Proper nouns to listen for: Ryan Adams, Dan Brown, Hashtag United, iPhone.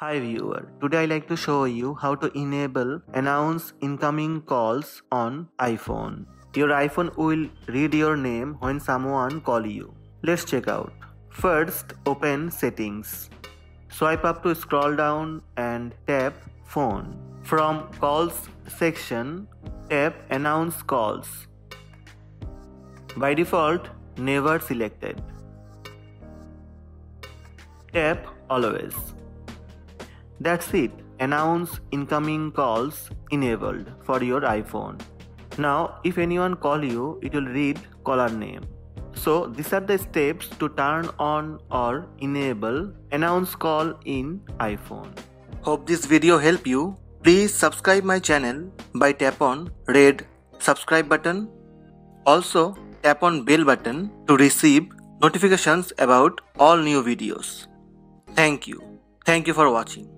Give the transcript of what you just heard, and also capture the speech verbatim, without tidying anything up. Hi viewer, today I like to show you how to enable announce incoming calls on iPhone. Your iPhone will read your name when someone call you. Let's check out. First, open settings. Swipe up to scroll down and tap phone. From calls section, tap announce calls. By default, never selected. Tap always. That's it. Announce incoming calls enabled for your iPhone. Now, if anyone call you, it will read caller name. So, these are the steps to turn on or enable announce call in iPhone. Hope this video helped you. Please subscribe my channel by tap on red subscribe button. Also, tap on bell button to receive notifications about all new videos. Thank you. Thank you for watching.